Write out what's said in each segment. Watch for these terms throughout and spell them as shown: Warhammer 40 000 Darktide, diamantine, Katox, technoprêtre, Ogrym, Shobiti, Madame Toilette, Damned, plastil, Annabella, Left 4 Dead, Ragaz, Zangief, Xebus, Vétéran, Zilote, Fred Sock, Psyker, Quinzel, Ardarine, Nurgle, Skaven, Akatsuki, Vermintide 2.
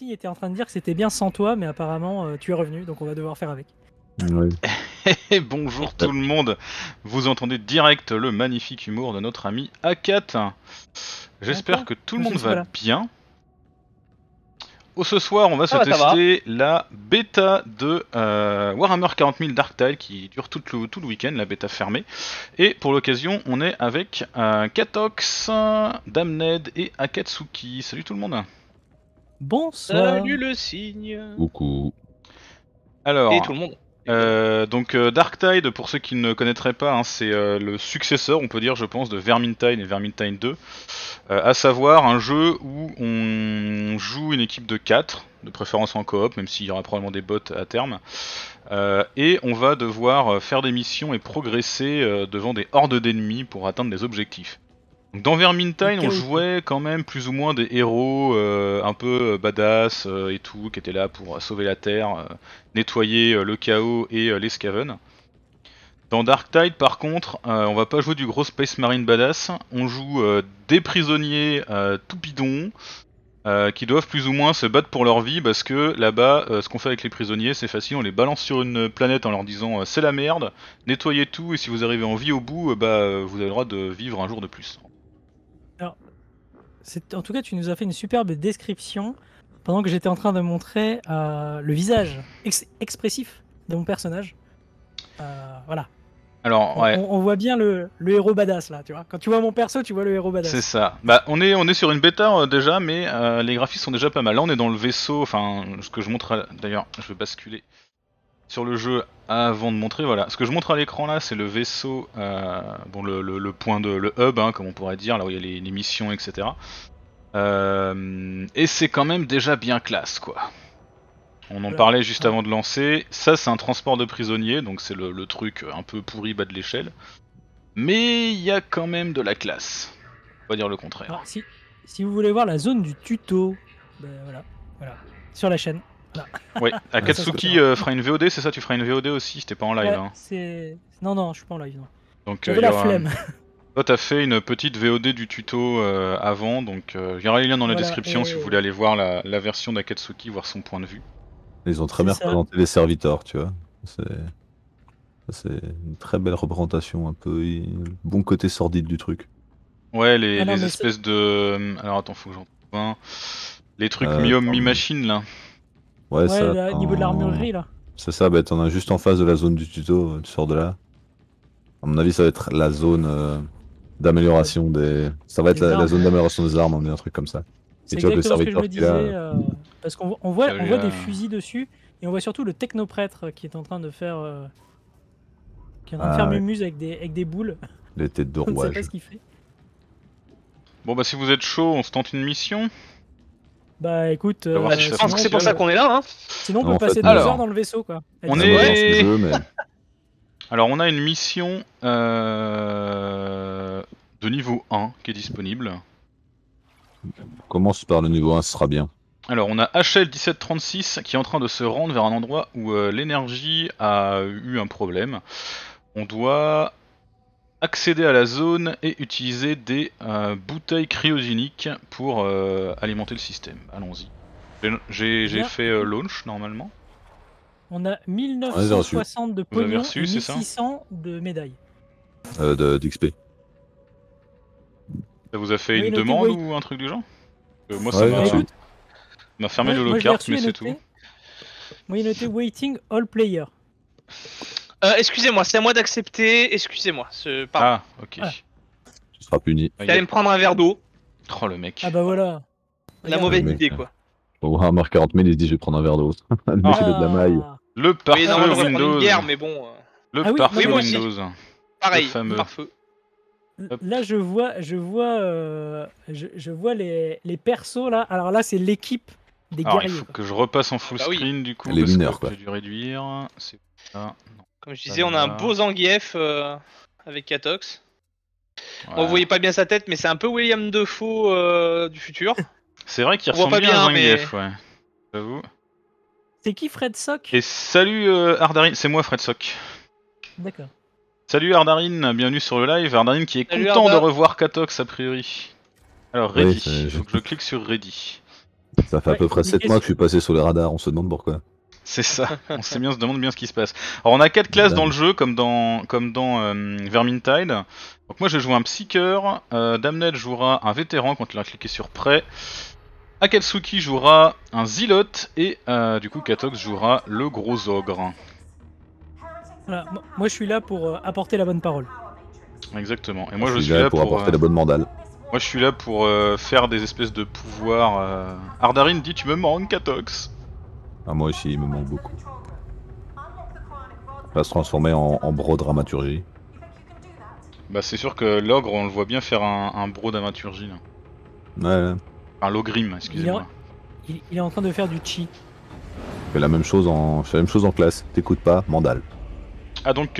signe était en train de dire que c'était bien sans toi, mais apparemment tu es revenu, donc on va devoir faire avec. Oui. Bonjour tout le monde, vous entendez direct le magnifique humour de notre ami Akat. J'espère que tout le monde va bien. Oh, ce soir on va se tester la bêta de Warhammer 40 000 Darktide qui dure tout le week-end, la bêta fermée. Et pour l'occasion on est avec Katox, Damned et Akatsuki. Salut tout le monde. Bonsoir. Salut le signe. Coucou. Alors, et tout le monde. Donc Darktide, pour ceux qui ne connaîtraient pas, hein, c'est le successeur, on peut dire, je pense, de Vermintide et Vermintide 2, à savoir un jeu où on joue une équipe de 4, de préférence en coop, même s'il y aura probablement des bots à terme, et on va devoir faire des missions et progresser devant des hordes d'ennemis pour atteindre des objectifs. Dans Vermintide, okay, on jouait quand même plus ou moins des héros un peu badass et tout, qui étaient là pour sauver la Terre, nettoyer le chaos et les Skaven. Dans Darktide, par contre, on va pas jouer du gros Space Marine badass, on joue des prisonniers tout bidons, qui doivent plus ou moins se battre pour leur vie, parce que là-bas, ce qu'on fait avec les prisonniers, c'est facile, on les balance sur une planète en leur disant c'est la merde, nettoyez tout, et si vous arrivez en vie au bout, vous avez le droit de vivre un jour de plus. Alors, en tout cas, tu nous as fait une superbe description pendant que j'étais en train de montrer le visage expressif de mon personnage. Voilà. Alors, ouais. on voit bien le héros badass là, tu vois. Quand tu vois mon perso, tu vois le héros badass. C'est ça. Bah, on est sur une bêta déjà, mais les graphismes sont déjà pas mal. Là, on est dans le vaisseau. Enfin, ce que je montre. D'ailleurs, je vais basculer sur le jeu avant de montrer. Voilà, ce que je montre à l'écran là, c'est le vaisseau, bon, le point de le hub, hein, comme on pourrait dire, là où il y a les missions, etc. Et c'est quand même déjà bien classe, quoi. On en parlait juste avant de lancer. Ça, c'est un transport de prisonniers, donc c'est le truc un peu pourri bas de l'échelle. Mais il y a quand même de la classe. On va dire le contraire. Alors, si vous voulez voir la zone du tuto, ben voilà, sur la chaîne. Voilà. Ouais, Akatsuki fera une VOD, c'est ça? Tu feras une VOD aussi? C'était pas en live, ouais, hein. Non, je suis pas en live, non. Donc, j'avais la flemme. Toi, t'as fait une petite VOD du tuto avant, donc il y aura les liens dans la description si vous voulez aller voir la version d'Akatsuki, voir son point de vue. Ils ont très bien représenté les serviteurs, tu vois. C'est une très belle représentation, un peu le bon côté sordide du truc. Ouais, les espèces de... Alors attends, faut que j'en trouve un. Les trucs mi-homme, mi-machine, là. Ouais, au niveau de l'armurerie, là. C'est ça, bah t'en as juste en face de la zone du tuto, tu sors de là. À mon avis, ça va être la zone d'amélioration des... Ça va être la zone d'amélioration des armes, on dit un truc comme ça. C'est exactement ce que je me disais, parce qu'on voit des fusils dessus, et on voit surtout le technoprêtre qui est en train de faire mumuse avec des boules. Les têtes de rouage. On ne sait pas ce qu'il fait. Bon bah si vous êtes chaud, on se tente une mission. Bah écoute, je pense que c'est pour ça qu'on est là, hein. Sinon on peut passer 2 heures dans le vaisseau, quoi. On est... Alors on a une mission de niveau 1 qui est disponible. On commence par le niveau 1, ce sera bien. Alors on a HL1736 qui est en train de se rendre vers un endroit où l'énergie a eu un problème. On doit accéder à la zone et utiliser des bouteilles cryogéniques pour alimenter le système. Allons-y. J'ai fait launch normalement. On a 1960 de pognon et 1600 de médailles. D'XP. Ça vous a fait une demande ou un truc du genre? Moi ça m'a fermé le locker, mais c'est tout. Moi il notait waiting all player. Excusez-moi, c'est à moi d'accepter, excusez-moi. Ah ok. Ah. Tu seras puni. T'allais me prendre un verre d'eau. Oh le mec. Ah bah voilà. La mauvaise idée quoi. Au Warhammer 40 000 il se dit je vais prendre un verre d'eau. Le mec il a de la maille. Le pare-feu Windows. Le pare-feu Windows. Pareil, le pare-feu. Là je vois les persos là. Alors là c'est l'équipe des guerriers. Il faut que je repasse en full screen du coup. Les mineurs quoi. J'ai dû réduire. Comme je disais, on a un beau Zangief avec Katox. On voyait pas bien sa tête, mais c'est un peu William Defoe du futur. C'est vrai qu'il ressemble bien à Zangief, ouais. J'avoue. C'est qui Fred Sock? Et salut Ardarine, c'est moi Fred Sock. D'accord. Salut Ardarine, bienvenue sur le live. Ardarine qui est content de revoir Katox a priori. Alors ready, il faut que je clique sur ready. Ça fait à peu près 7 mois que je suis passé sur les radars, on se demande pourquoi. C'est ça, on sait bien, on se demande bien ce qui se passe. Alors on a 4 classes dans le jeu, comme dans Vermintide. Donc moi je joue un Psyker, Damned jouera un Vétéran quand il a cliqué sur prêt, Akatsuki jouera un Zilote et du coup Katox jouera le gros ogre. Voilà, moi je suis là pour apporter la bonne parole. Exactement, et moi je suis là pour apporter la bonne mandale. Moi je suis là pour faire des espèces de pouvoirs. Ardarine dit tu me manques Katox. Ah, moi aussi il me manque beaucoup. Il va se transformer en bro dramaturgie. Bah c'est sûr que l'ogre on le voit bien faire un bro dramaturgie là. Ouais. Enfin l'ogrym, excusez-moi. Il est en train de faire du chi. Je fais la même chose en classe, t'écoutes pas, mandale. Ah donc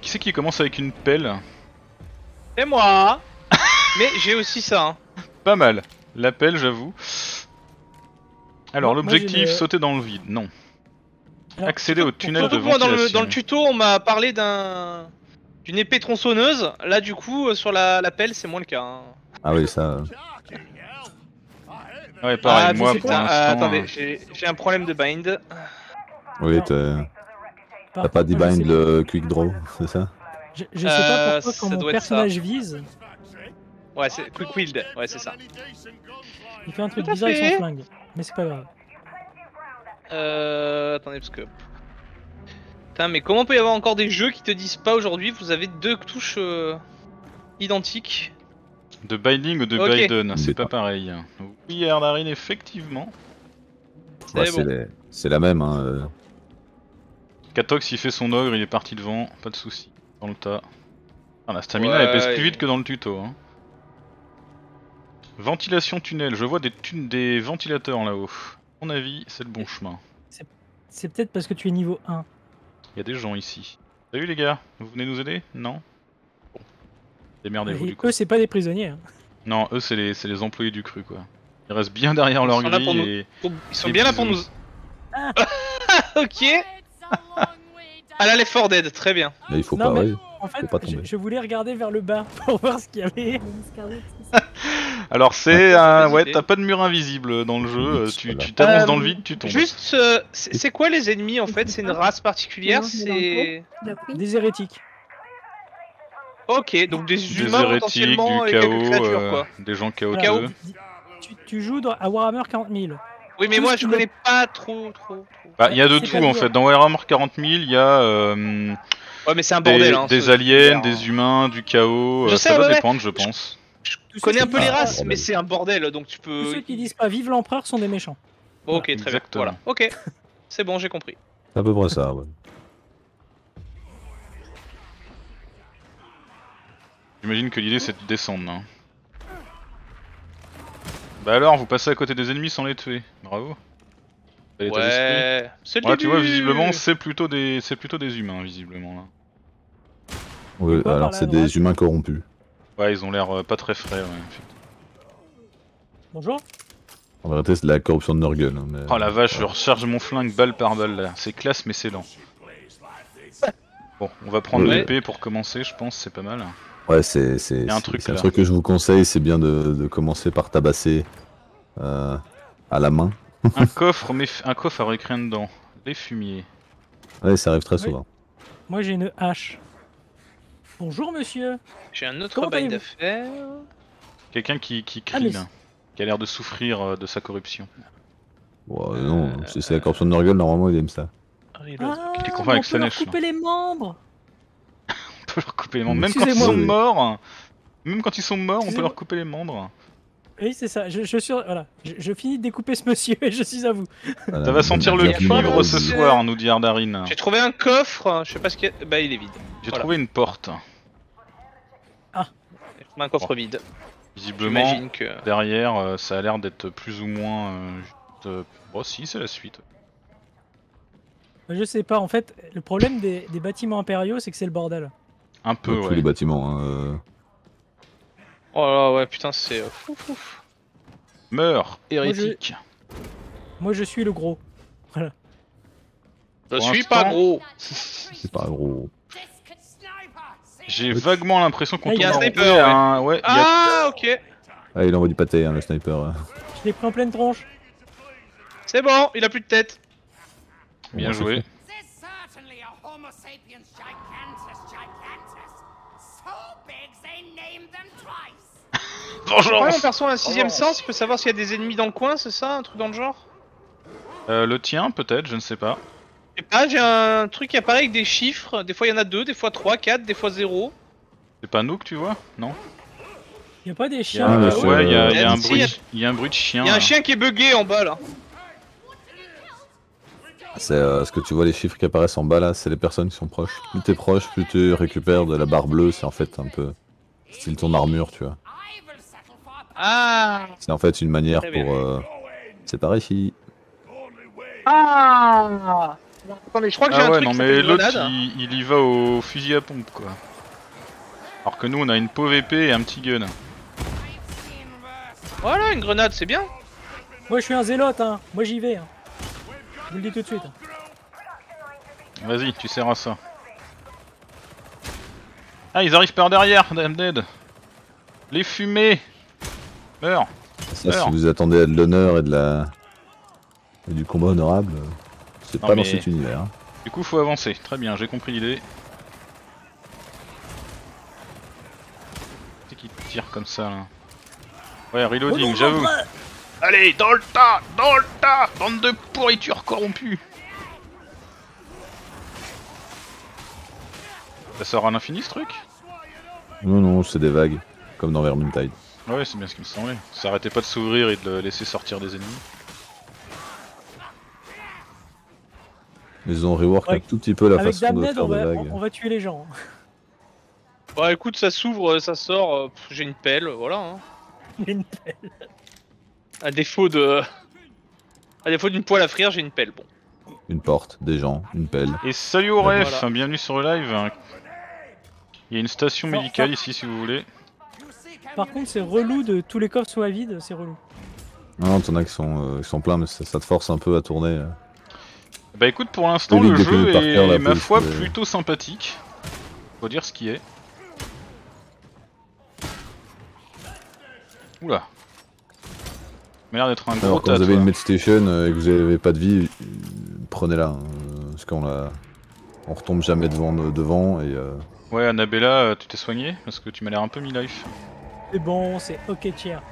qui c'est qui commence avec une pelle? C'est moi. Mais j'ai aussi ça. Hein. Pas mal. La pelle, j'avoue. Alors, l'objectif, sauter dans le vide. Non. Alors, accéder au tunnel de ventilation. Dans le tuto, on m'a parlé d'une épée tronçonneuse. Là, du coup, sur la pelle, c'est moins le cas. Hein. Ah oui, ça... Ouais, pareil, moi, pour l'instant... attendez, j'ai un problème de bind. Oui, t'as pas dit bind le quick draw, c'est ça? Je sais pas pourquoi quand mon personnage vise... Ouais, c'est quick wield, ouais, c'est ça. Il fait un truc bizarre avec son flingue, mais c'est pas grave. Attendez, parce que. Putain, mais comment peut y avoir encore des jeux qui te disent pas aujourd'hui? Vous avez deux touches identiques. De binding ou de Biden, c'est pas pareil. Oui, Ardarine, effectivement. C'est ouais, bon. La même, hein. Katox, il fait son ogre, il est parti devant, pas de soucis. Dans le tas. Ah, la stamina, elle pèse plus vite que dans le tuto, hein. Ventilation tunnel, je vois des ventilateurs là-haut. À mon avis, c'est le bon chemin. C'est peut-être parce que tu es niveau 1. Il y a des gens ici. Salut les gars, vous venez nous aider? Non? Bon. Démerdez-vous du coup. Eux, c'est pas des prisonniers. Hein. Non, eux, c'est les employés du cru quoi. Ils restent bien derrière leur grille et... Ils sont bien là pour nous... Ah. Ok. Ah là, les 4 Dead, très bien. Mais il faut pas... Mais... En fait, je voulais regarder vers le bas pour voir ce qu'il y avait. Alors c'est un... Ouais, t'as pas de mur invisible dans le jeu, tu t'avances dans le vide, tu tombes. Juste, c'est quoi les ennemis en fait? C'est une race particulière? C'est... Des hérétiques. Ok, donc des humains potentiellement et quelques créatures quoi. Des gens KO. Tu joues à Warhammer 40 000. Oui mais moi je connais pas trop. Bah y a de tout en fait, dans Warhammer 40 000 y a... Ouais mais c'est un bordel hein. Des aliens, des humains, du chaos, ça va dépendre je pense. Je connais un peu les races, mais c'est un bordel, donc tu peux... Tous ceux qui disent pas vive l'empereur sont des méchants. Ok, très bien, voilà. Ok, c'est bon, j'ai compris. C'est à peu près ça, ouais. J'imagine que l'idée c'est de descendre, hein. Bah alors, vous passez à côté des ennemis sans les tuer, bravo. Ouais, c'est le début. Tu vois, visiblement, c'est plutôt des humains, visiblement, là. Ouais, alors c'est des humains corrompus. Ouais, ils ont l'air pas très frais, ouais. Bonjour. En vérité, c'est de la corruption de Nurgle. Hein, mais... Oh la vache, je recharge mon flingue balle par balle là. C'est classe, mais c'est lent. Bon, on va prendre l'épée pour commencer, je pense, c'est pas mal. Ouais, c'est un truc que je vous conseille, c'est bien de commencer par tabasser à la main. Un coffre, mais un coffre avec rien dedans. Les fumiers. Ouais, ça arrive très souvent. Moi, j'ai une hache. Bonjour monsieur. J'ai un autre bail d'affaires. Quelqu'un qui crie là, qui a l'air de souffrir de sa corruption. Ouais non, c'est la corruption de Nurgle, normalement il aime ça. Ah, on peut leur couper les membres. On peut leur couper les membres, même quand ils sont morts. Même quand ils sont morts, on peut leur couper les membres. Oui c'est ça, je finis de découper ce monsieur et je suis à vous. Voilà, ça va sentir le cuivre ce soir, nous dit Ardarine. J'ai trouvé un coffre, je sais pas ce qu'il y a... Bah il est vide. J'ai trouvé une porte. Ah. J'ai trouvé un coffre vide. Visiblement, que... derrière, ça a l'air d'être plus ou moins... Bon si, c'est la suite. Je sais pas, en fait, le problème des bâtiments impériaux, c'est que c'est le bordel. Un peu, ouais. Tous les bâtiments, Oh là ouais, putain, c'est... Meurs, hérétique. Moi, je suis le gros. Voilà. Je suis pas gros. C'est pas gros. J'ai vaguement l'impression qu'on tourne en sniper. Ah ok. Ah il envoie du pâté, le sniper. Je l'ai pris en pleine tronche. C'est bon, il a plus de tête. Bien joué. Bonjour. Ouais, on perçoit un sixième sens, on peut savoir s'il y a des ennemis dans le coin, c'est ça, un truc dans le genre? Le tien peut-être, je ne sais pas. Je sais pas, j'ai un truc qui apparaît avec des chiffres, des fois il y en a 2, des fois 3, 4, des fois 0. C'est pas nous que tu vois? Non. Y'a pas des chiens là? Ouais, y'a un bruit de chien. Y'a un chien qui est bugué en bas là. C'est ce que tu vois, les chiffres qui apparaissent en bas là, c'est les personnes qui sont proches. Plus t'es proche, plus tu récupères de la barre bleue, c'est en fait un peu style ton armure, tu vois. Ah. C'est en fait une manière pour c'est pareil ici. Ah. Attendez, je crois que j'ai un truc. Non mais l'autre il y va au fusil à pompe quoi. Alors que nous on a une pauvre épée et un petit gun. Voilà, une grenade, c'est bien. Moi je suis un zélote, hein. Moi j'y vais. Hein. Je vous le dis tout de suite. Vas-y, tu sers à ça. Ah, ils arrivent par derrière, Damned. Les fumées. Meurs. Ça, si vous attendez à de l'honneur et de la... et du combat honorable, c'est pas dans cet univers. Hein. Du coup, faut avancer. Très bien, j'ai compris l'idée. C'est qui tire comme ça, là. Ouais, reloading, j'avoue. Allez, dans le tas, bande de pourriture corrompue. Ça sort à l'infini ce truc? Non, non, c'est des vagues, comme dans Vermintide. Ouais, c'est bien ce qui me semblait. Ça arrêtait pas de s'ouvrir et de laisser sortir des ennemis. Ils ont rework un tout petit peu la façon de faire des vagues. On va tuer les gens. Bah écoute, ça s'ouvre, ça sort, j'ai une pelle, voilà. Hein. J'ai une pelle. À défaut de... à défaut d'une poêle à frire, j'ai une pelle, bon. Une porte, des gens, une pelle. Et salut au ref, voilà. Bienvenue sur le live. Il y a une station médicale ici si vous voulez. Par contre c'est relou de tous les coffres soient vides, c'est relou. Non, t'en as qui sont pleins mais ça, ça te force un peu à tourner. Bah écoute, pour l'instant le jeu est ma foi plutôt sympathique. Faut dire ce qui est. Oula. Merde d'être un gros tas. Quand vous avez une medstation et que vous avez pas de vie, prenez-la. Parce qu'on la... on retombe jamais devant et... Ouais, Annabella, tu t'es soigné parce que tu m'as l'air un peu mi-life. C'est bon, c'est ok tiers.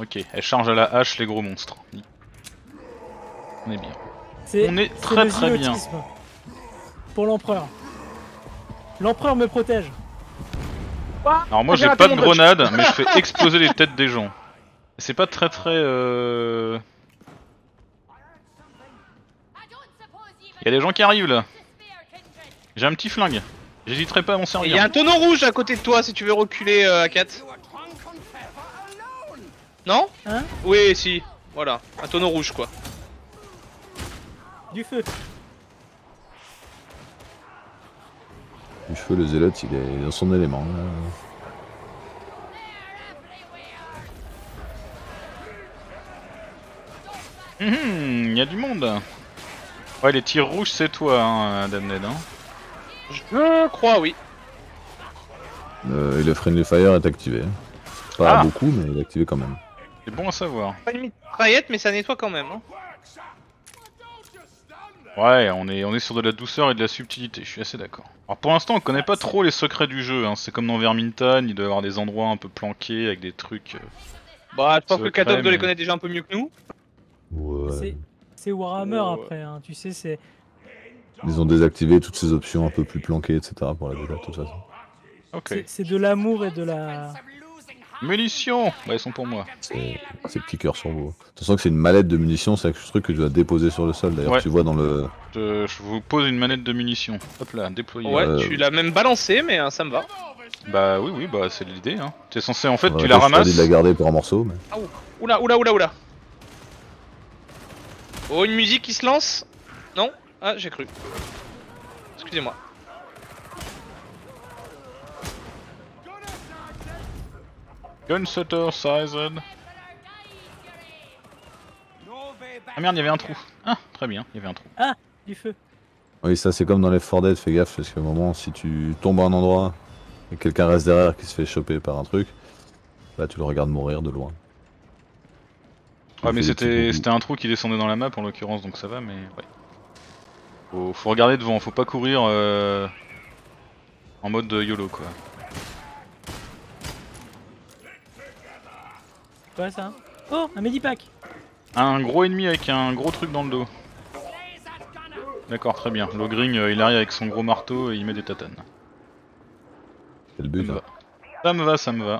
Ok, elle charge à la hache les gros monstres. On est bien. On est très très bien. Pour l'empereur. L'empereur me protège. Alors moi j'ai pas de grenade, mais je fais exploser les têtes des gens. C'est pas très très... Y'a des gens qui arrivent là. J'ai un petit flingue, j'hésiterai pas à m'en servir. Y'a un tonneau rouge à côté de toi si tu veux reculer, Akat. Non? Hein? Oui, si, voilà, un tonneau rouge quoi. Du feu. Du feu, le zélote il est dans son élément là. Y a du monde. Ouais, les tirs rouges c'est toi, hein, Damned, hein. Je crois, oui. Et le Friendly Fire est activé. Pas beaucoup, mais il est activé quand même. C'est bon à savoir. Pas une mitraillette, mais ça nettoie quand même. Hein. Ouais, on est sur de la douceur et de la subtilité, je suis assez d'accord. Alors pour l'instant, on connaît pas trop les secrets du jeu. Hein. C'est comme dans Vermintide, il doit y avoir des endroits un peu planqués avec des trucs. Bah, je pense que Katox doit les connaître déjà un peu mieux que nous. Ouais. C'est Warhammer après, hein. Tu sais, c'est. Ils ont désactivé toutes ces options un peu plus planquées, etc. pour la débat, de toute façon. Okay. C'est de l'amour et de la... Munitions. Bah, ils sont pour moi. C'est Psyker sur vous. De toute façon, que c'est une mallette de munitions, c'est ce truc que tu dois déposer sur le sol. D'ailleurs, tu vois dans le... Je vous pose une mallette de munitions. Hop là, déployée. Ouais, tu l'as même balancée, mais ça me va. Bah oui, oui, bah c'est l'idée. Hein. T'es censé, en fait, tu la ramasses... Je t'ai dit de la garder pour un morceau, mais... Ah, oula, oula, oula, oula. Oh, une musique qui se lance. Non. Ah, j'ai cru. Excusez-moi. Gunsutter Sizen. Ah merde, il y avait un trou. Ah, très bien, il y avait un trou. Ah, du feu. Oui, ça c'est comme dans Left 4 Dead, fais gaffe, parce qu'à un moment, si tu tombes à un endroit et quelqu'un reste derrière qui se fait choper par un truc, là tu le regardes mourir de loin. Ouais, mais c'était un trou qui descendait dans la map en l'occurrence, donc ça va, mais ouais. Faut regarder devant, faut pas courir en mode YOLO quoi. Quoi ça? Oh, un Medipack! Un gros ennemi avec un gros truc dans le dos. D'accord, très bien. L'Ogrym il arrive avec son gros marteau et il met des tatanes. C'est le but là. Ça me va, ça me va.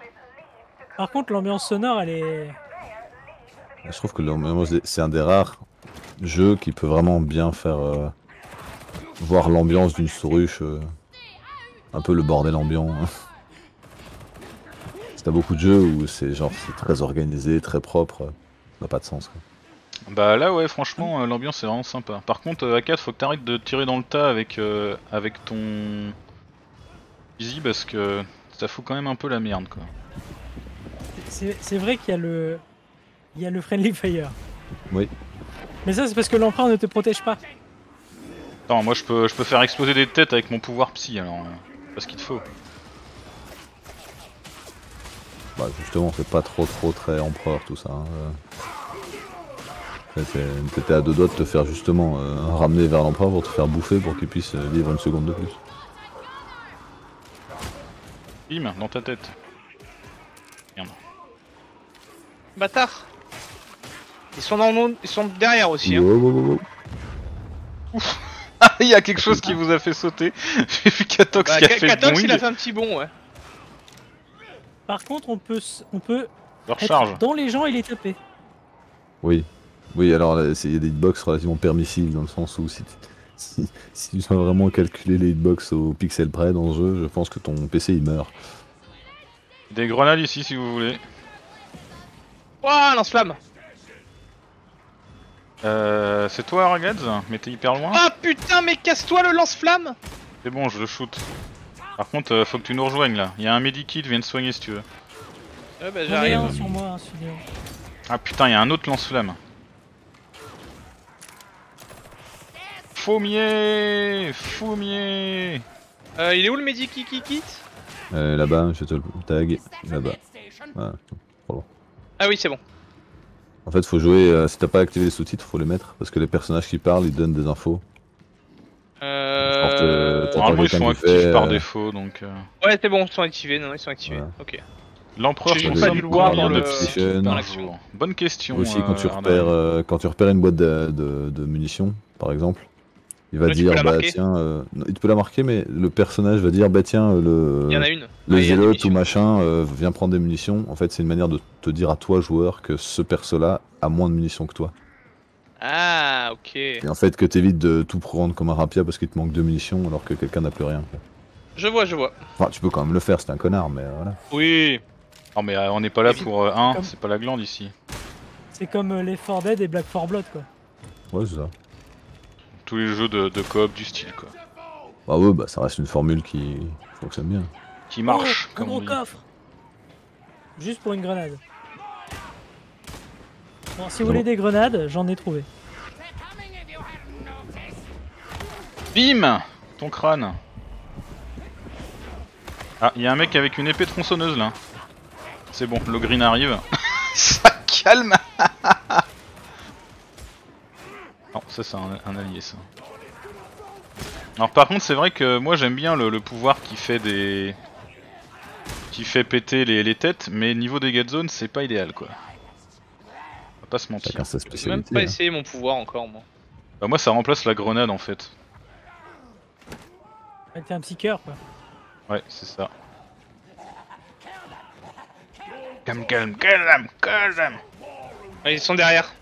Par contre, l'ambiance sonore elle est. Je trouve que l'ambiance c'est un des rares jeux qui peut vraiment bien faire voir l'ambiance d'une souruche. Un peu le bordel ambiant. Hein. T'as beaucoup de jeux où c'est genre très organisé, très propre, ça n'a pas de sens quoi. Bah là ouais franchement l'ambiance est vraiment sympa. Par contre A4 faut que t'arrêtes de tirer dans le tas avec, avec ton Easy parce que ça fout quand même un peu la merde quoi. C'est vrai qu'il y a le Friendly Fire. Oui. Mais ça c'est parce que l'empereur ne te protège pas. Attends moi je peux faire exploser des têtes avec mon pouvoir psy alors, pas ce qu'il te faut. Bah justement c'est pas trop très empereur tout ça. Hein. T'étais à deux doigts de te faire justement ramener vers l'empereur pour te faire bouffer pour qu'il puisse vivre une seconde de plus. Bim, dans ta tête. Merde. Bâtard. Ils sont dans nos... Ils sont derrière aussi. Wow, hein. Ouf. Ah il y a quelque chose qui vous a fait sauter. J'ai vu Katox qui a fait le bond. Il a fait un petit bond ouais. Par contre, on peut être dans les gens et les taper. Oui, oui. Alors, il y a des hitbox relativement permissibles dans le sens où si tu dois vraiment calculer les hitbox au pixel près dans ce jeu, je pense que ton PC il meurt. Des grenades ici, si vous voulez. Ouah, lance-flamme. C'est toi, Ragaz, mais t'es hyper loin. Ah putain, mais casse-toi le lance-flamme. C'est bon, je le shoot. Par contre, faut que tu nous rejoignes là. Il y a un medikit, viens te soigner si tu veux. Ouais, bah j'arrive. Ah putain, il y a un autre lance-flamme. Faumier, faumier. Il est où le medikit? Là-bas, je te le tag. Là-bas. Ah, ah oui, c'est bon. En fait, faut jouer. Si t'as pas activé les sous-titres, faut les mettre parce que les personnages qui parlent, ils donnent des infos. Normalement ils sont actifs par défaut donc. Ouais c'est bon ils sont activés, non ils sont activés, voilà. Ok. L'empereur consomme combien de psy par jour? Bonne question. Aussi quand tu repères une boîte de munitions par exemple, il va dire bah tiens, non, il peut la marquer mais le personnage va dire bah tiens le Zilote ou machin vient prendre des munitions, en fait c'est une manière de te dire à toi joueur que ce perso là a moins de munitions que toi. Ah ok. Et en fait que t'évites de tout prendre comme un rapia parce qu'il te manque 2 munitions alors que quelqu'un n'a plus rien. Je vois. Enfin tu peux quand même le faire, c'est un connard mais voilà. Oui. Non mais on n'est pas là pour c'est pas la glande ici. C'est comme Left 4 Dead et Black 4 Blood quoi. Ouais c'est ça. Tous les jeux de coop du style quoi. Bah ouais bah ça reste une formule qui fonctionne bien. Qui marche comme on dit. Coffre. Juste pour une grenade. Bon, si vous voulez des grenades, j'en ai trouvé. Bim! Ton crâne. Ah, il y a un mec avec une épée tronçonneuse là. C'est bon, le green arrive. Ça calme. Non, ça c'est un allié ça. Alors par contre, c'est vrai que moi j'aime bien le pouvoir qui fait des... qui fait péter les têtes, mais niveau dégâts de zone, c'est pas idéal quoi. Pas se mentir. J'ai même pas essayé mon pouvoir encore moi. Bah moi ça remplace la grenade en fait. Ouais, t'es un psyker quoi. Ouais c'est ça. Calme. Ouais, ils sont derrière.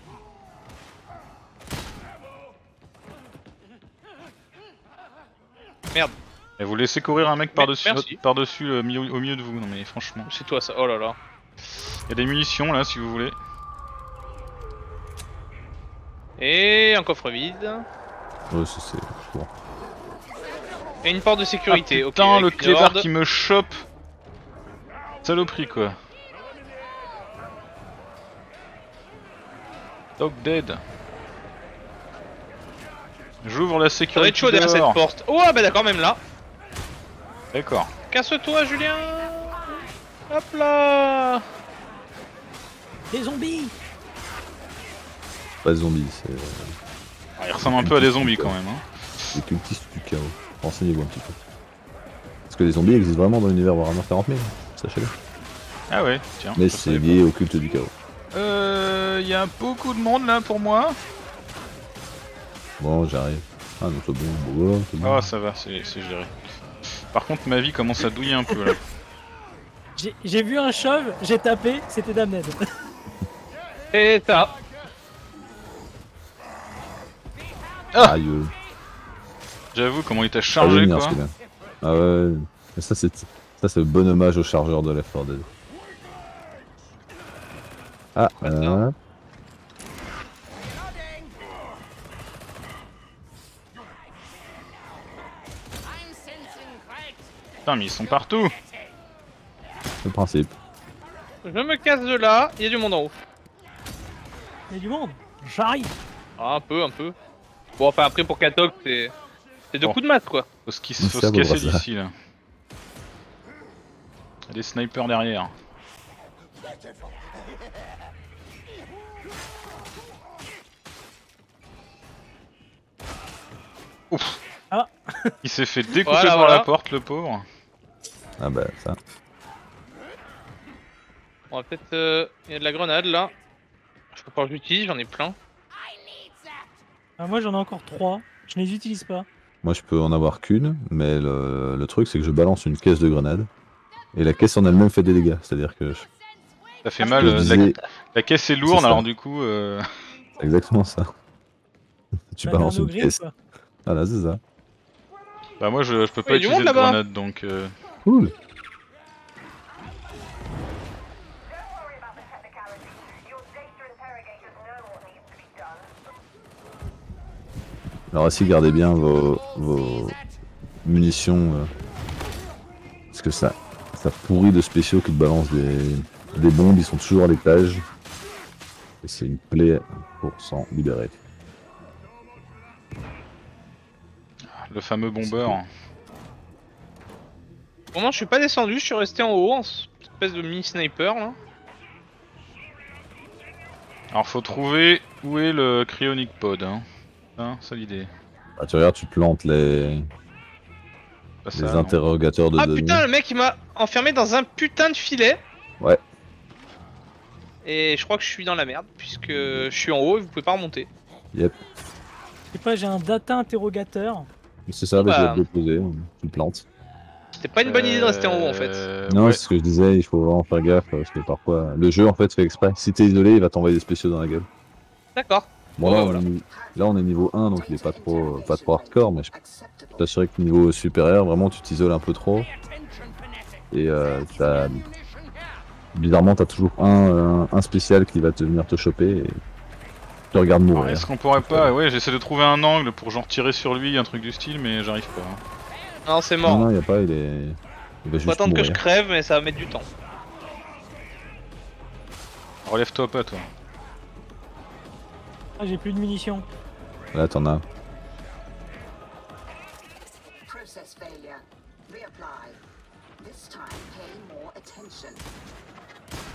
Merde. Et vous laissez courir un mec par-dessus au milieu de vous, non mais franchement. C'est toi ça, oh là là. Y'a des munitions là si vous voulez. Et un coffre vide. Ouais, c'est bon. Et une porte de sécurité. Ah, putain, okay, le clébard qui me chope. Saloperie quoi. Dog dead. J'ouvre la sécurité. Chaud derrière cette porte. Oh bah d'accord, même là. D'accord. Casse-toi, Julien. Hop là. Des zombies. Pas zombie, c'est... Ah, il ressemble un peu à des zombies quand même. Hein. C'est que petit stucao. Renseignez-vous un petit peu. Parce que les zombies existent vraiment dans l'univers Warhammer 40 000, sachez-le. Ah ouais, tiens. Mais c'est lié au culte du chaos. Il y a beaucoup de monde là pour moi. Bon, j'arrive. Ah non, c'est bon, c'est bon. Ah, ça va, c'est géré. Par contre, ma vie commence à douiller un peu là. J'ai vu un chauve, j'ai tapé, c'était Damned. Et ça. Ah. Aïe. J'avoue comment il t'a chargé quoi. Ah ouais, mais ça c'est le bon hommage au chargeur de Left 4 Dead. Ah Putain mais ils sont partout. Le principe. Je me casse de là, il y a du monde en haut. Il y a du monde. J'arrive. Ah, un peu. Bon enfin après pour Katox c'est... C'est deux coups de masse quoi. Faut se casser d'ici là. Il y a des snipers derrière. Ouf. Ah. Il s'est fait découper par la porte le pauvre. Ah bah ça. On va peut-être... Il y a de la grenade là. Je peux pas l'utiliser, j'en ai plein. Ah, moi j'en ai encore 3, je les utilise pas. Moi je peux en avoir qu'une, mais le truc c'est que je balance une caisse de grenades et la caisse en elle-même fait des dégâts, c'est-à-dire que... Je... Ça fait mal, la caisse est lourde alors du coup... C'est exactement ça. Tu balances une caisse. Voilà, c'est ça. Bah moi je peux pas utiliser de grenades donc... Cool. Alors ici gardez bien vos munitions parce que ça pourrit de spéciaux qui te balancent des bombes, ils sont toujours à l'étage et c'est une plaie pour s'en libérer. Le fameux bombeur. Pour moi je suis pas descendu, je suis resté en haut, en espèce de mini sniper là. Alors faut trouver où est le cryonic pod hein. Hein, c'est l'idée. Ah, tu regardes, tu plantes les interrogateurs de demi. Putain, le mec il m'a enfermé dans un putain de filet. Ouais. Et je crois que je suis dans la merde, puisque je suis en haut et vous pouvez pas remonter. Yep. Je sais pas, j'ai un data interrogateur. C'est ça, bah, je vais te le poser, tu le plantes. C'était pas une bonne idée de rester en haut en fait. Non, ouais. C'est ce que je disais, il faut vraiment faire gaffe parce que parfois le jeu en fait fait exprès. Si t'es isolé, il va t'envoyer des spéciaux dans la gueule. D'accord. Bon là, voilà. Là on est niveau 1 donc il est pas trop hardcore, mais je peux t'assurer que niveau supérieur vraiment tu t'isoles un peu trop et bizarrement t'as toujours un spécial qui va venir te choper et te regarde mourir. Est-ce qu'on pourrait pas, ouais j'essaie de trouver un angle pour genre tirer sur lui un truc du style mais j'arrive pas. Hein. Non c'est mort. Non y a pas, il va juste mourir. Faut attendre que je crève mais ça va mettre du temps. Relève-toi pas toi. Ah, j'ai plus de munitions. Là, t'en as.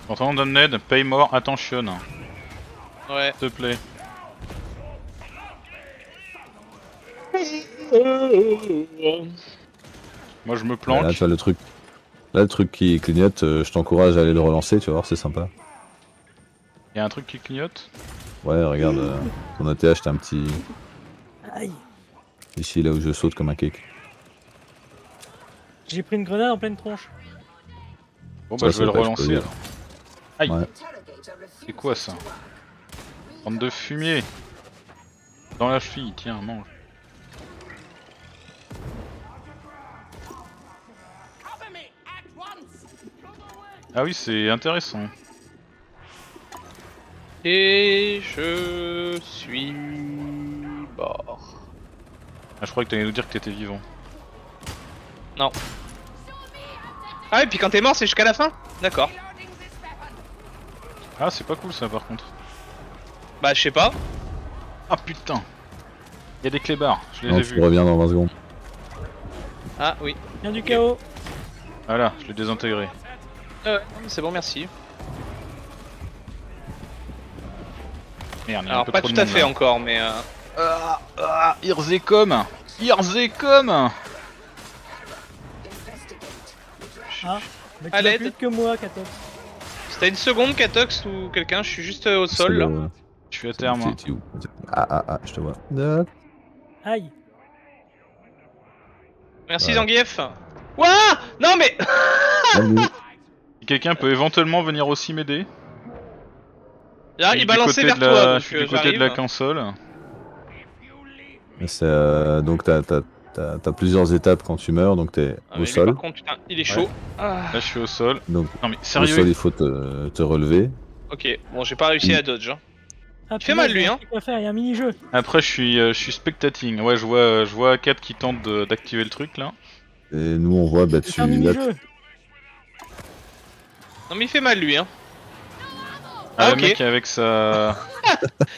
T'entends, Damned, pay more attention. Ouais. S'il te plaît. Moi, je me planque. Là, tu vois le truc. Là, le truc qui clignote, je t'encourage à aller le relancer, tu vas voir, c'est sympa. Y'a un truc qui clignote ? Ouais, regarde, ton ATH, t'as un petit... Aïe. Ici, là où je saute comme un cake. J'ai pris une grenade en pleine tronche. Bon bah je vais le relancer alors. Aïe. Ouais. C'est quoi ça? Bande de fumier. Dans la cheville, tiens, mange. Ah oui, c'est intéressant. Et je suis mort. Ah, je croyais que t'allais nous dire que t'étais vivant. Non. Ah, et puis quand t'es mort, c'est jusqu'à la fin? D'accord. Ah, c'est pas cool ça par contre. Bah, je sais pas. Ah putain. Y'a des clébards, je les ai vus. Je reviens dans 20 secondes. Ah oui. Viens du chaos. Voilà, je l'ai désintégré. C'est bon, merci. Merde, alors pas tout à fait encore, mais... Irzekom, Irzekom. Ah, mais tu vas plus vite que moi, Katox. Si t'as une seconde, Katox, ou quelqu'un, je suis juste au sol, là. Je suis à terre, moi. Ah, je te vois. Aïe. Merci, Zangief. Wouah. Non, mais... Quelqu'un peut éventuellement venir aussi m'aider. Il balançait vers toi, je suis du côté de la console. Donc t'as plusieurs étapes quand tu meurs, donc t'es au sol. Par contre, putain, il est chaud. Là je suis au sol. Donc, non mais sérieux. Au sol, il faut te relever. Ok, bon j'ai pas réussi à dodge. Il fait mal lui hein. Il y a un mini-jeu. Après je suis spectating. Ouais, je vois A4 qui tente d'activer le truc là. Et nous on voit, bah tu... Non mais il fait mal lui hein. Ah ok. Le mec avec sa...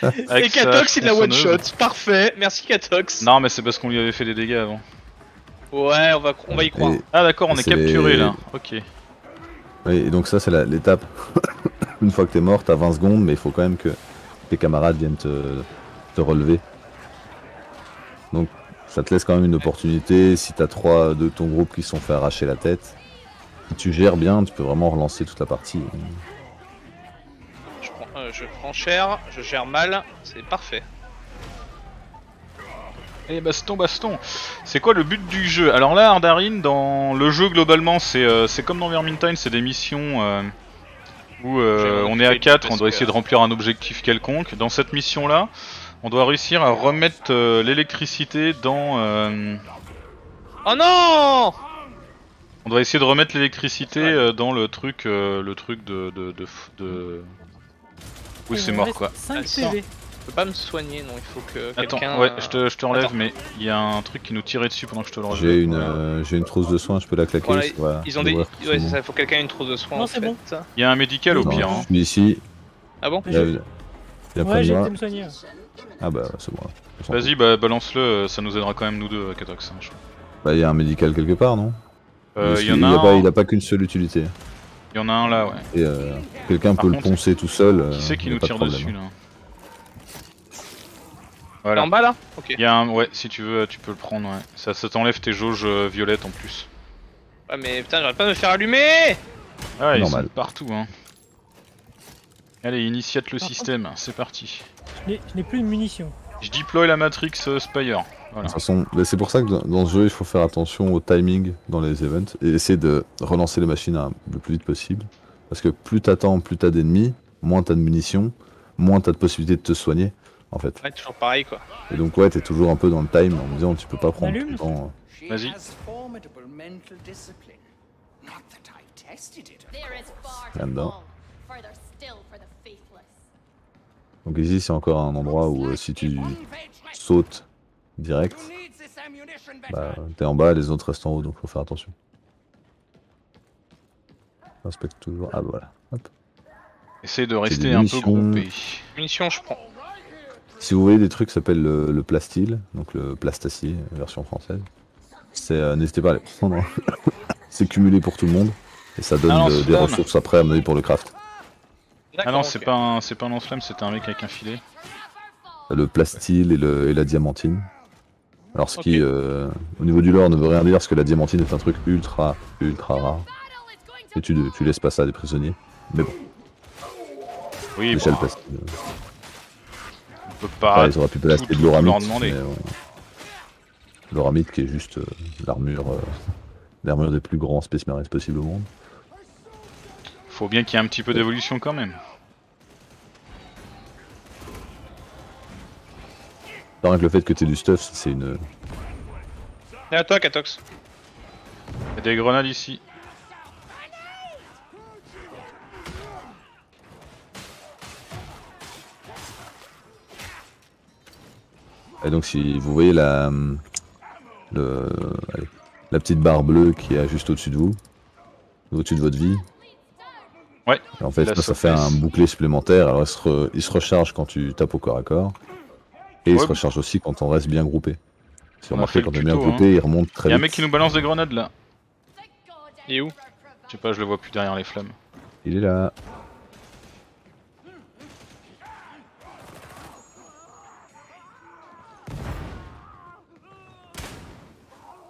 avec et Katox il a one shot, parfait, merci Katox. Non mais c'est parce qu'on lui avait fait des dégâts avant. Ouais on va y croire. Et... Ah d'accord on est capturé là, ok. Oui et donc ça c'est l'étape, une fois que t'es mort t'as 20 secondes mais il faut quand même que tes camarades viennent te relever. Donc ça te laisse quand même une opportunité, si t'as 3 de ton groupe qui se sont fait arracher la tête, si tu gères bien tu peux vraiment relancer toute la partie. Je prends cher, je gère mal, c'est parfait. Et baston, baston. C'est quoi le but du jeu? Alors là, Ardarine, dans le jeu globalement, c'est comme dans Vermintide, c'est des missions où on est à 4, on doit essayer de remplir un objectif quelconque. Dans cette mission-là, on doit réussir à remettre l'électricité dans... Oh non! On doit essayer de remettre l'électricité dans le truc de... Oui c'est mort quoi. Attends, je peux pas me soigner non, il faut que quelqu'un... Attends, ouais, je te relève. Attends. Mais il y a un truc qui nous tirait dessus pendant que je te le relève. J'ai une trousse de soins, je peux la claquer. Voilà, voilà, ils ont des... Ouais c'est ça, il faut que quelqu'un ait une trousse de soins en fait. Bon. Il y a un médical au pire. Je suis ici. Ah bon? Ouais j'ai été me soigner. Ah bah c'est bon. Vas-y bah balance-le, ça nous aidera quand même nous deux Katox. Bah il y a un médical quelque part non? Il a pas qu'une seule utilité. Il y en a un là, ouais. Et quelqu'un peut le poncer tout seul. Qui c'est qui nous tire dessus là? Voilà. En bas là? Ok. Y a un... Ouais, si tu veux, tu peux le prendre, ouais. Ça t'enlève tes jauges violettes en plus. Ouais, mais putain, j'arrête pas de me faire allumer! Ah, ils sont partout, hein. Allez, initiate le système, c'est parti. Je n'ai plus de munitions. Je déploie la Matrix Spire. Voilà. De toute façon, c'est pour ça que dans ce jeu, il faut faire attention au timing dans les events et essayer de relancer les machines le plus vite possible. Parce que plus t'attends, plus t'as d'ennemis, moins t'as de munitions, moins t'as de possibilité de te soigner, en fait. Ouais, toujours pareil, quoi. Et donc, ouais, t'es toujours un peu dans le time en disant tu peux pas prendre tout le temps. Vas-y. Là-dedans. Donc ici, c'est encore un endroit où si tu sautes direct, bah, t'es en bas, les autres restent en haut, donc faut faire attention. Respecte toujours. Ah bah voilà. Hop. Essaye de rester un peu groupé. Munitions, je prends. Si vous voyez des trucs, ça s'appelle le plastil, donc le plastacier, version française. N'hésitez pas à les prendre. C'est cumulé pour tout le monde et ça donne des ressources après à mener pour le craft. Ah non, c'est pas un lance-flamme, c'était un mec avec un filet. Le plastil et la diamantine. Alors ce qui au niveau du lore ne veut rien dire parce que la diamantine est un truc ultra rare. Et tu laisses pas ça à des prisonniers. Mais bon. Oui bon. Le plastil, on peut pas. Ils auraient pu placer de l'oramite. L'oramite qui est juste l'armure des plus grands Space Marines possible au monde. Faut bien qu'il y ait un petit peu d'évolution quand même. Rien que le fait que t'aies du stuff, c'est une... Et à toi, Katox. Il y a des grenades ici. Et donc si vous voyez la petite barre bleue qui est juste au-dessus de vous, au-dessus de votre vie. Ouais. En fait, ça fait un bouclier supplémentaire. Alors il se recharge quand tu tapes au corps à corps. Et il se recharge aussi quand on reste bien groupé. Si vous remarquez, quand on est bien groupé, il remonte très vite. Y'a un mec qui nous balance des grenades là. Il est où? Je sais pas, je le vois plus derrière les flammes. Il est là.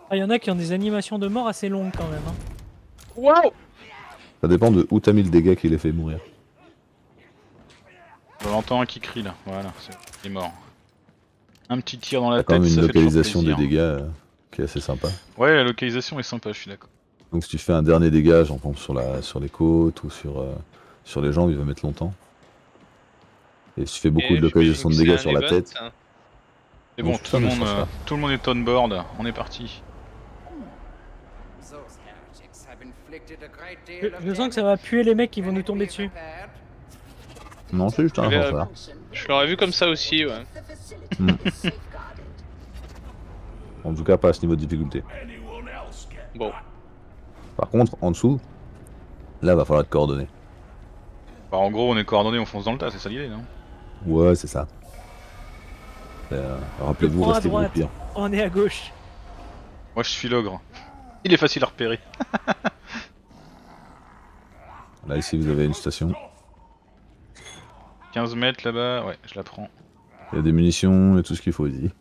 Ah, y en a qui ont des animations de mort assez longues quand même. Hein. Wow. Ça dépend de où t'as mis le dégât qui les fait mourir. On entend un qui crie là, voilà, c'est mort. Un petit tir dans la tête, ça fait toujours plaisir. Quand même une localisation des dégâts qui est assez sympa. Ouais, la localisation est sympa, je suis d'accord. Donc si tu fais un dernier dégât, j'en pompe sur les côtes ou sur les jambes, il va mettre longtemps. Et si tu fais beaucoup de localisation de dégâts sur la tête... C'est bon, tout le monde est on board, on est parti. Je sens que ça va puer les mecs qui vont nous tomber dessus. Non, c'est juste un renfort. Je l'aurais vu comme ça aussi, ouais. Mm. En tout cas, pas à ce niveau de difficulté. Bon. Par contre, en dessous, là, va falloir être coordonné. Bah, en gros, on est coordonné, on fonce dans le tas, c'est ça l'idée, non? Ouais, c'est ça. Rappelez-vous, restez groupir. On est à gauche. Moi, je suis l'ogre. Il est facile à repérer. Là, ici, vous avez une station. 15 mètres là-bas, ouais, je la prends. Il y a des munitions et tout ce qu'il faut ici.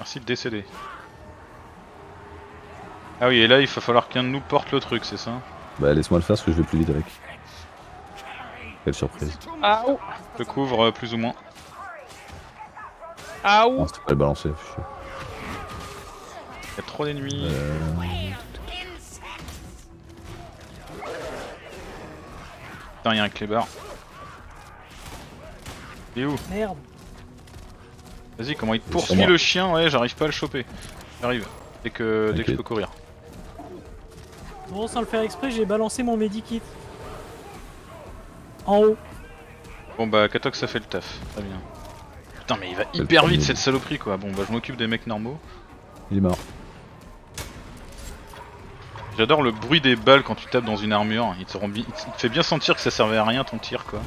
Merci de décéder. Ah oui, et là il va falloir qu'un de nous porte le truc, c'est ça? Bah laisse-moi le faire parce que je vais plus vite avec. Quelle surprise. Ah oh. Je couvre plus ou moins. Ah oh. Non, c'était pas le balancer. Il y a trop d'ennemis. Putain, y'a un clébard. Il est où? Merde. Vas-y, comment il te poursuit le chien? Ouais, j'arrive pas à le choper. J'arrive, dès que je peux courir. Bon, sans le faire exprès, j'ai balancé mon medikit. En haut. Bon bah, Katox ça fait le taf, très bien. Putain, mais il va hyper vite cette saloperie quoi. Bon bah, je m'occupe des mecs normaux. Il est mort. J'adore le bruit des balles quand tu tapes dans une armure, il te fait bien sentir que ça servait à rien ton tir quoi.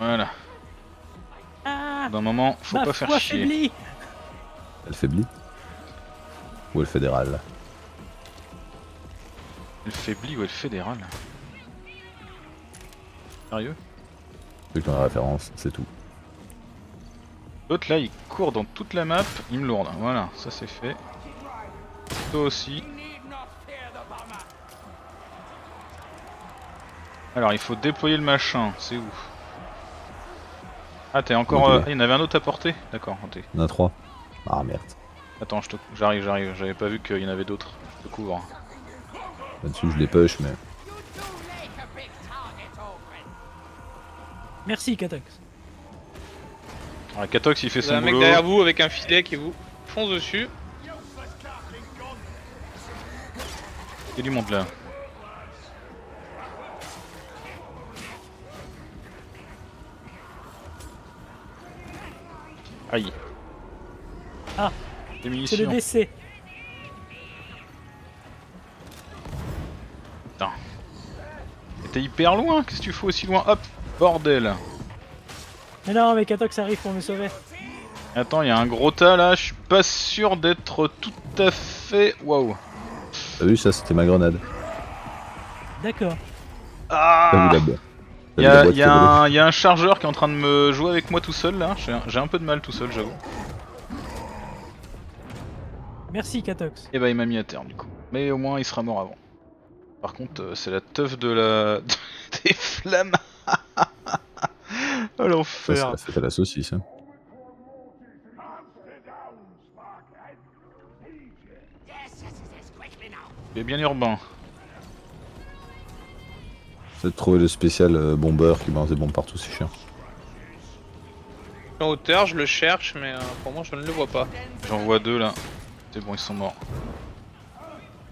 Voilà. D'un moment, faut pas faire chier. Elle faiblit? Ou elle fédérale? Elle faiblit ou elle fédérale? Sérieux? Vu que t'en as la référence, c'est tout. L'autre là il court dans toute la map, il me lourde, voilà, ça c'est fait. Toi aussi. Alors il faut déployer le machin, c'est où? Ah t'es encore... il y en avait un autre à porter? D'accord, ok. Il y en a 3. Ah merde. Attends, j'arrive, j'avais pas vu qu'il y en avait d'autres, je te couvre. Là-dessus je les push mais... Merci Katox. Alors, Katox il fait son boulot. Il y a un mec derrière vous avec un filet qui vous fonce dessus. Et lui monte là. Aïe. Ah, c'est le décès. Putain. T'es hyper loin, qu'est-ce que tu fous aussi loin? Hop, bordel. Mais non, mais Katox arrive pour me sauver. Attends, il y a un gros tas là, je suis pas sûr d'être tout à fait... Waouh. T'as vu ça, c'était ma grenade. D'accord. Ah, y a un chargeur qui est en train de me jouer avec moi tout seul là, j'ai un peu de mal tout seul j'avoue. Merci Katox. Et bah il m'a mis à terre du coup, mais au moins il sera mort avant. Par contre c'est la teuf de la... des flammes. Oh l'enfer! Ça, c'est la fête à la saucisse. Hein. Il est bien urbain. Peut-être trouver le spécial bombeur qui balance des bombes partout, c'est chiant. En hauteur, je le cherche, mais pour moi je ne le vois pas. J'en vois deux là. C'est bon, ils sont morts.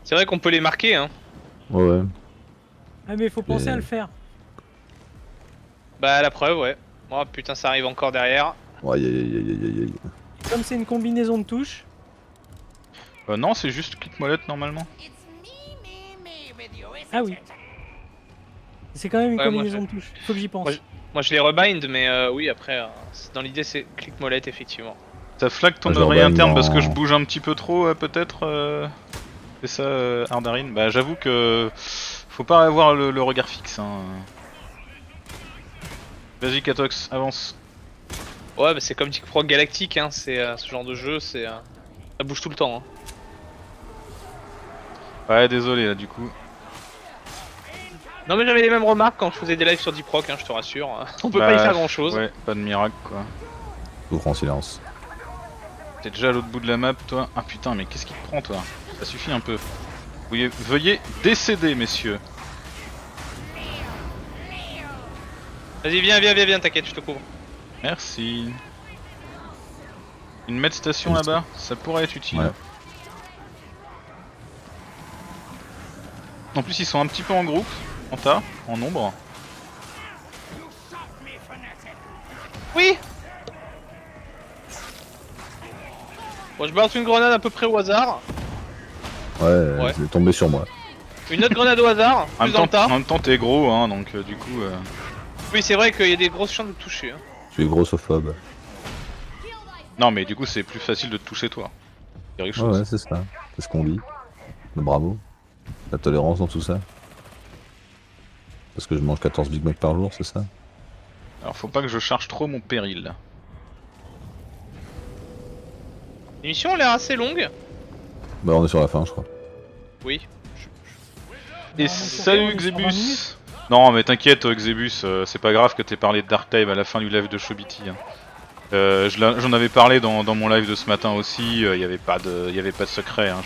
C'est vrai qu'on peut les marquer, hein. Ouais. Ah, mais faut penser à le faire. Bah, la preuve, ouais. Oh putain, ça arrive encore derrière. Ouais, aïe. Comme c'est une combinaison de touches. Non, c'est juste clic molette normalement. Ah oui. C'est quand même une combinaison de touches. Faut que j'y pense. Moi je les rebind, mais oui, après, dans l'idée, c'est clic molette effectivement. Ça flaque ton oreille interne parce que je bouge un petit peu trop, peut-être. C'est ça, Ardarine. Bah, j'avoue que. Faut pas avoir le regard fixe. Hein. Vas-y Katox, avance. Ouais, mais c'est comme Deep Rock Galactic, hein, c'est ce genre de jeu, c'est ça bouge tout le temps. Hein. Ouais, désolé là du coup. Non mais j'avais les mêmes remarques quand je faisais des lives sur Deep Rock, hein, je te rassure. On peut pas y faire grand chose. Ouais, pas de miracle quoi. Ouvre en silence. T'es déjà à l'autre bout de la map toi. Ah putain, mais qu'est-ce qui te prend toi? Ça suffit un peu. Veuillez décéder messieurs. Vas-y viens, t'inquiète, je te couvre. Merci. Une med station là-bas, ça pourrait être utile. Ouais. En plus ils sont un petit peu en groupe, en tas, en nombre. Oui. Bon, je balance une grenade à peu près au hasard. Ouais, ouais. Elle est tombée sur moi. Une autre grenade au hasard, plus dans le tas. En même temps t'es gros hein, donc du coup... Oui c'est vrai qu'il y a des grosses chances de te toucher. Hein. Tu es grossophobe. Non mais du coup c'est plus facile de te toucher toi. Ouais, ouais c'est ça, c'est ce qu'on dit. Mais bravo. La tolérance dans tout ça. Parce que je mange 14 Big Mac par jour, c'est ça? Alors faut pas que je charge trop mon péril. L'émission a l'air assez longue. Bah on est sur la fin je crois. Oui. Et salut Xebus. Non mais t'inquiète Xebus, c'est pas grave que t'aies parlé de Darktide à la fin du live de Shobiti. Hein. J'en avais parlé dans mon live de ce matin aussi, il n'y avait pas de secret. Hein,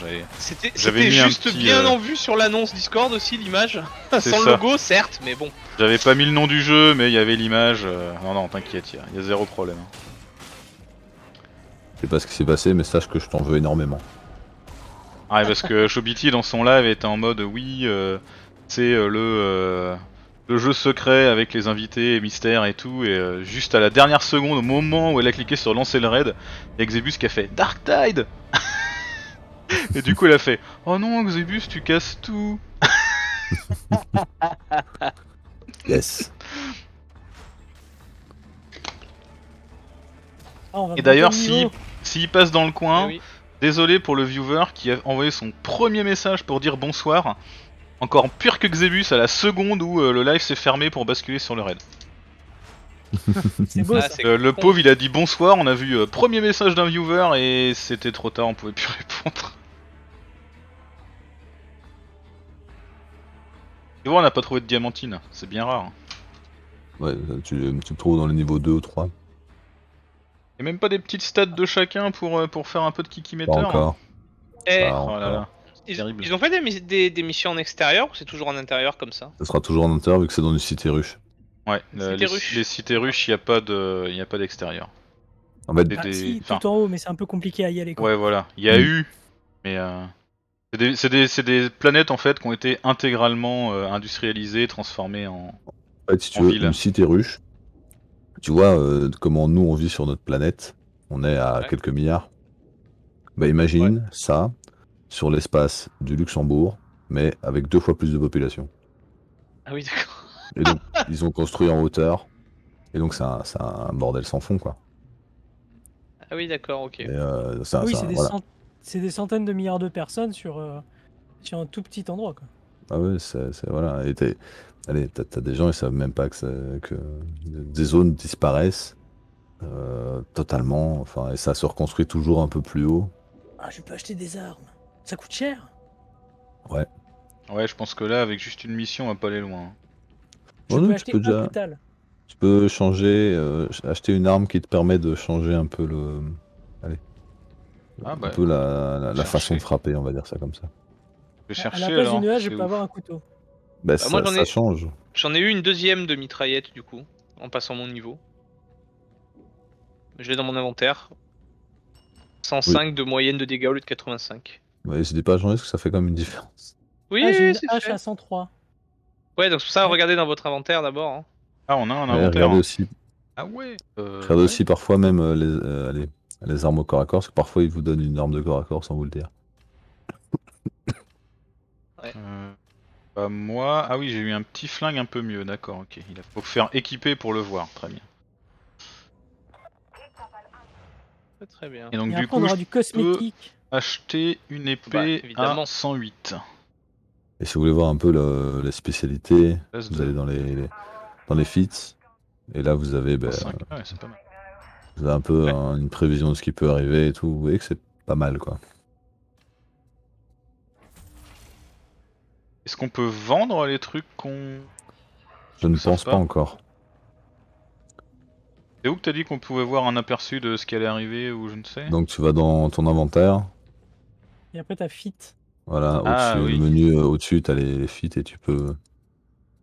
j'avais juste petit, bien en vue sur l'annonce Discord aussi, l'image. Sans ça. Logo certes, mais bon. J'avais pas mis le nom du jeu, mais il y avait l'image. Non, t'inquiète, il y a zéro problème. Hein. Je sais pas ce qui s'est passé, mais sache que je t'en veux énormément. Ah, parce que Shobiti dans son live était en mode oui, c'est le jeu secret avec les invités et mystères et tout, et juste à la dernière seconde, au moment où elle a cliqué sur lancer le raid, il y a Xebus qui a fait Darktide. Et du coup elle a fait oh non Xebus tu casses tout. Yes. Et d'ailleurs s'il passe dans le coin, oui. Désolé pour le viewer qui a envoyé son premier message pour dire bonsoir. Encore pire que Xebus à la seconde où le live s'est fermé pour basculer sur le raid. C'est beau, ça. Le pauvre il a dit bonsoir, on a vu premier message d'un viewer et c'était trop tard, on pouvait plus répondre. Tu vois, on n'a pas trouvé de diamantine, c'est bien rare. Ouais, tu le trouves dans les niveaux 2 ou 3. Et même pas des petites stats de chacun pour faire un peu de kikimeter. Encore. Et... Ah, encore. Oh là là. Ils ont fait des missions en extérieur ou c'est toujours en intérieur comme ça? Ça sera toujours en intérieur vu que c'est dans une cité ruche. Ouais, les cités ruches, il n'y a pas d'extérieur. En fait, si, tout en haut, mais c'est un peu compliqué à y aller. Quoi. Ouais, voilà. Il y a eu, mais c'est des planètes en fait qui ont été intégralement industrialisées, transformées en. En fait, si tu veux, ville. Une cité ruche, tu vois comment nous on vit sur notre planète, on est à quelques milliards. Bah, imagine ça. Sur l'espace du Luxembourg, mais avec 2 fois plus de population. Ah oui, d'accord. Et donc, ils ont construit en hauteur, et donc c'est un bordel sans fond, quoi. Ah oui, d'accord, ok. Oui, c'est des centaines de milliards de personnes sur un tout petit endroit, quoi. Ah oui, voilà. Et allez, t'as des gens, ils savent même pas que des zones disparaissent totalement, enfin, et ça se reconstruit toujours un peu plus haut. Ah, je peux acheter des armes. Ça coûte cher. Ouais. Ouais, je pense que là, avec juste une mission, on va pas aller loin. Tu peux changer, acheter une arme qui te permet de changer un peu le, un peu la façon de frapper, on va dire ça comme ça. Je vais chercher. À la place d'une hache, je peux avoir un couteau. Bah, moi, ça change. J'en ai eu une deuxième de mitraillette du coup, en passant mon niveau. Je l'ai dans mon inventaire. 105 de moyenne de dégâts au lieu de 85. Ouais, n'hésitez pas à changer parce que ça fait quand même une différence. Oui, j'ai une hache à 103. Ouais, donc c'est pour ça, regardez dans votre inventaire d'abord. Hein. Ah, on a un inventaire. Regardez aussi. Ah ouais. Regardez aussi parfois même les armes au corps à corps, parce que parfois ils vous donnent une arme de corps à corps sans vous le dire. Ouais. Moi, ah oui, j'ai eu un petit flingue un peu mieux, d'accord, ok. Il faut faire équiper pour le voir, très bien. Très bien. Et donc, du coup, on aura du cosmétique. Acheter une épée à 108. Et si vous voulez voir un peu la spécialité, vous allez dans les feats. Et là, vous avez, ben, vous avez un peu une prévision de ce qui peut arriver et tout. Vous voyez que c'est pas mal, quoi. Est-ce qu'on peut vendre les trucs qu'on... Je ne pense pas encore. C'est où que t'as dit qu'on pouvait voir un aperçu de ce qui allait arriver ou je ne sais? Donc tu vas dans ton inventaire. Et après t'as fit. Voilà, ah, au-dessus, le menu au-dessus, t'as les fit et tu peux...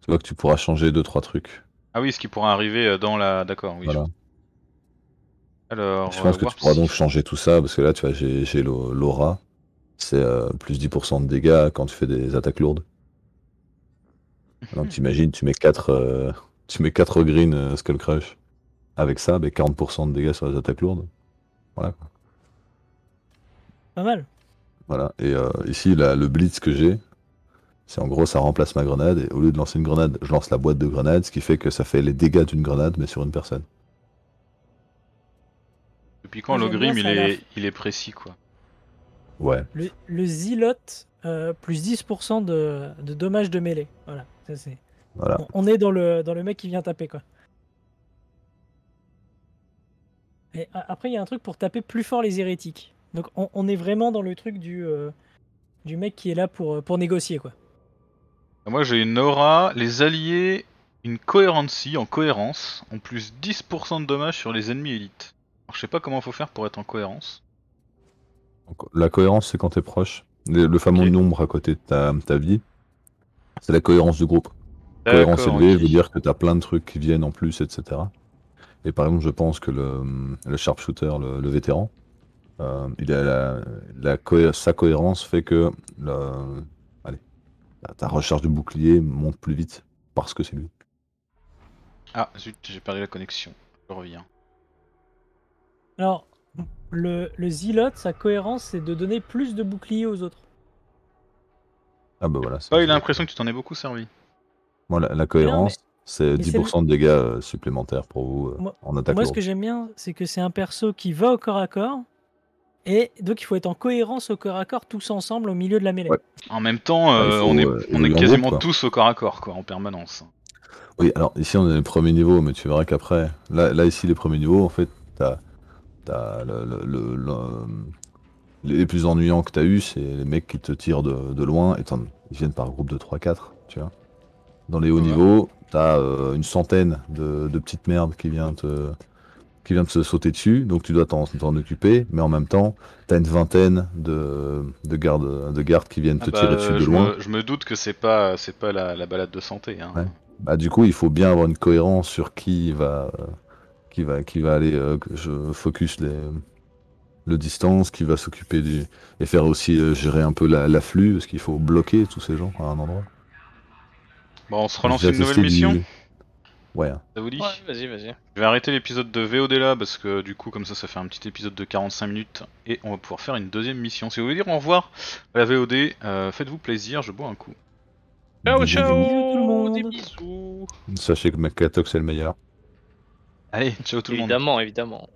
Tu vois que tu pourras changer 2-3 trucs. Ah oui, ce qui pourra arriver dans la... D'accord, oui. Voilà. Alors, je pense que tu pourras donc changer tout ça, parce que là tu vois, j'ai l'aura. C'est plus 10% de dégâts quand tu fais des attaques lourdes. Donc t'imagines, tu mets 4 green Skull Crush. Avec ça, bah, 40% de dégâts sur les attaques lourdes. Voilà. Pas mal. Voilà. Et ici, là, le blitz que j'ai, c'est en gros, ça remplace ma grenade. Et au lieu de lancer une grenade, je lance la boîte de grenade, ce qui fait que ça fait les dégâts d'une grenade, mais sur une personne. Depuis quand l'Ogrim, il est précis, quoi. Ouais. Le Zilote, plus 10% de dommages de mêlée. Voilà. Ça, c'est... Voilà. On est dans le mec qui vient taper, quoi. Et après, il y a un truc pour taper plus fort les hérétiques. Donc, on est vraiment dans le truc du mec qui est là pour négocier, quoi. Moi, j'ai une aura, les alliés, une coherency en cohérence, en plus 10% de dommages sur les ennemis élites. Alors, je sais pas comment faut faire pour être en cohérence. La cohérence, c'est quand t'es proche. Le fameux nombre à côté de ta vie, c'est la cohérence du groupe. Cohérence élevée veut dire que t'as plein de trucs qui viennent en plus, etc. Et par exemple, je pense que le sharpshooter, le vétéran, il a sa cohérence fait que ta recharge de bouclier monte plus vite parce que c'est lui. Ah zut, j'ai perdu la connexion. Je reviens. Alors, le Zilote, sa cohérence, c'est de donner plus de bouclier aux autres. Ah bah voilà. Oh, il a l'impression que tu t'en es beaucoup servi. Bon, la cohérence... C'est 10% de dégâts supplémentaires pour vous en attaque. Moi, ce que j'aime bien, c'est que c'est un perso qui va au corps à corps, et donc il faut être en cohérence au corps à corps tous ensemble au milieu de la mêlée. Ouais. En même temps, on est quasiment groupe, tous au corps à corps, quoi, en permanence. Oui, alors ici on est les premiers niveaux, mais tu verras qu'après, là ici les premiers niveaux, en fait, t'as les plus ennuyants que t'as eu, c'est les mecs qui te tirent de loin, et ils viennent par groupe de 3-4, tu vois. Dans les hauts niveaux, t'as une centaine de petites merdes qui viennent se sauter dessus, donc tu dois t'en occuper, mais en même temps, t'as une vingtaine de gardes qui viennent te tirer dessus de loin. Je me doute que c'est pas la balade de santé. Hein. Ouais. Bah, du coup, il faut bien avoir une cohérence sur qui va aller focus le distance, qui va s'occuper et faire aussi gérer un peu l'afflux, parce qu'il faut bloquer tous ces gens à un endroit. Bon, on se relance une nouvelle mission. Ouais. Ça vous dit? Ouais, vas-y. Je vais arrêter l'épisode de VOD là, parce que du coup, comme ça fait un petit épisode de 45 minutes, et on va pouvoir faire une deuxième mission. Si vous voulez dire au revoir à la VOD, faites-vous plaisir, je bois un coup. Ciao, ciao tout le monde. Des bisous. Sachez que Katox c'est le meilleur. Allez, ciao tout le monde. Évidemment.